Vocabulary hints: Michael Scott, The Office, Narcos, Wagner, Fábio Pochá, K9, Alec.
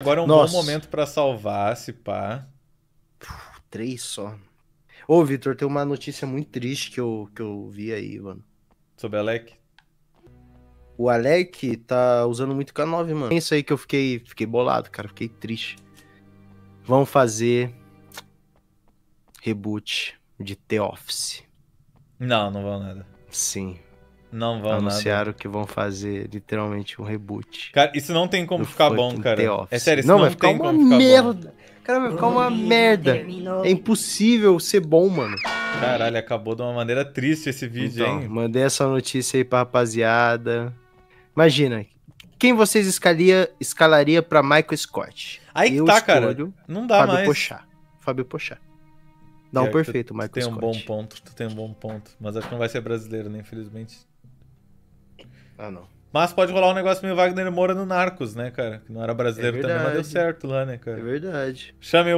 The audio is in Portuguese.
Agora é um bom momento pra salvar, se pá. Puxa, 3 só. Ô, Vitor, tem uma notícia muito triste que eu vi aí, mano. Sobre Alec? O Alec tá usando muito K9, mano. É isso aí que eu fiquei bolado, cara. Fiquei triste. Vão fazer reboot de The Office. Não, não vão nada. Sim. Não vão Anunciaram que vão fazer literalmente um reboot. Cara, isso não tem como ficar bom, cara. É sério, isso não, vai ficar uma merda. Cara, vai ficar uma merda. É impossível ser bom, mano. Caralho, acabou de uma maneira triste esse vídeo, então, hein? Mandei essa notícia aí pra rapaziada. Imagina, quem vocês escalaria pra Michael Scott? Aí que tá, cara. Não dá mais. Fábio Pochá. Fábio Pochá. Dá um perfeito, Michael Scott. Tu tem um bom ponto. Mas acho que não vai ser brasileiro, né? Infelizmente. Ah, não. Mas pode rolar um negócio meio Wagner Moura no Narcos, né, cara? Que não era brasileiro também, mas deu certo lá, né, cara? É verdade. Chamei o